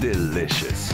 delicious.